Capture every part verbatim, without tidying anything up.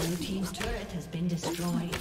Blue team's turret has been destroyed.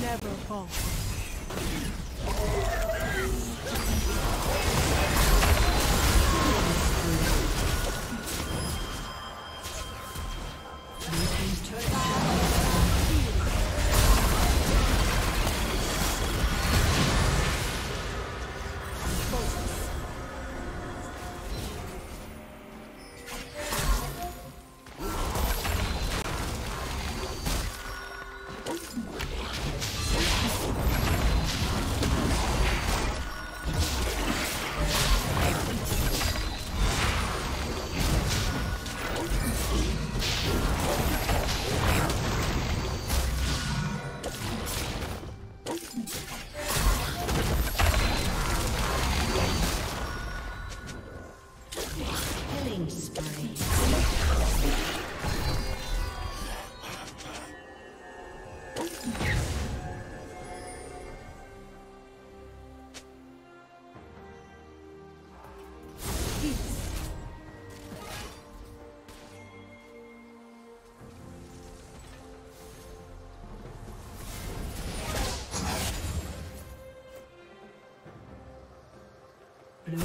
Never fall. Blue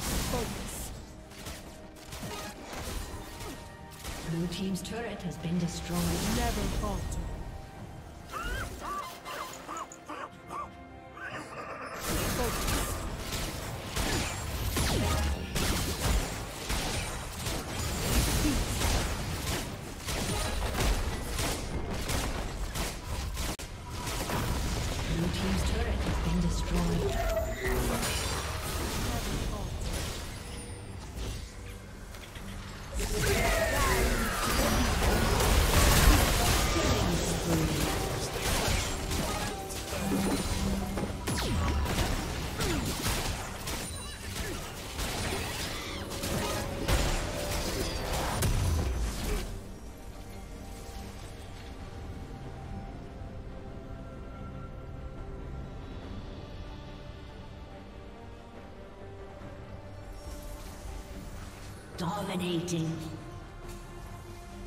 Focus. Blue team's turret has been destroyed. Never falter. Dominating.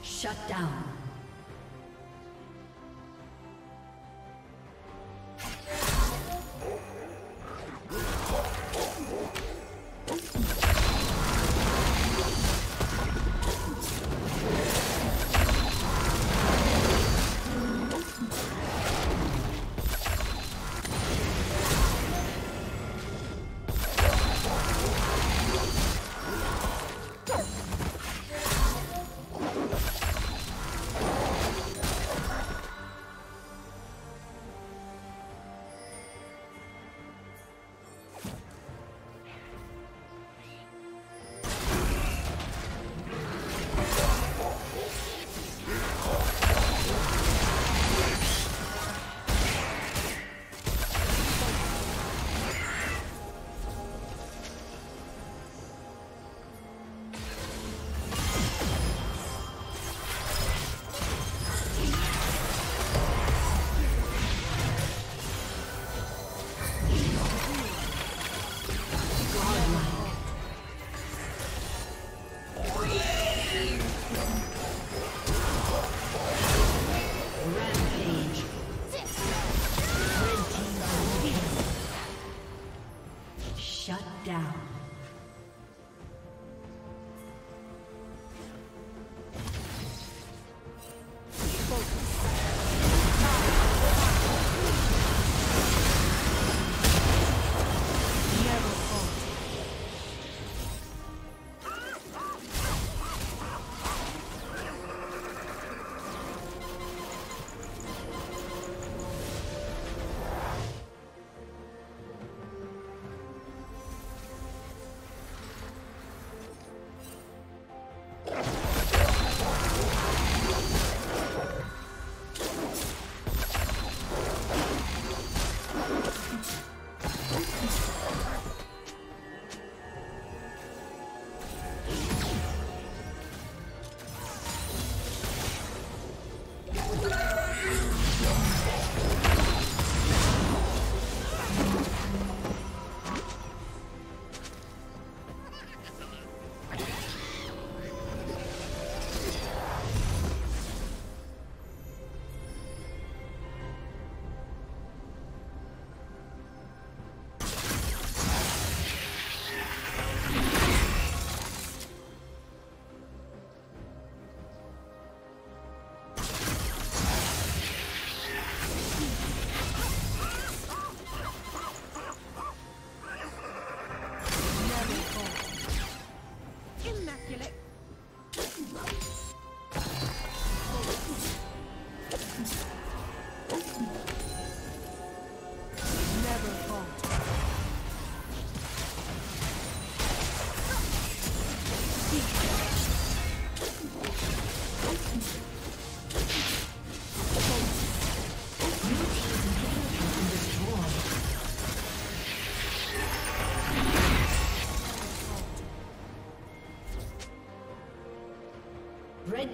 Shut down. Red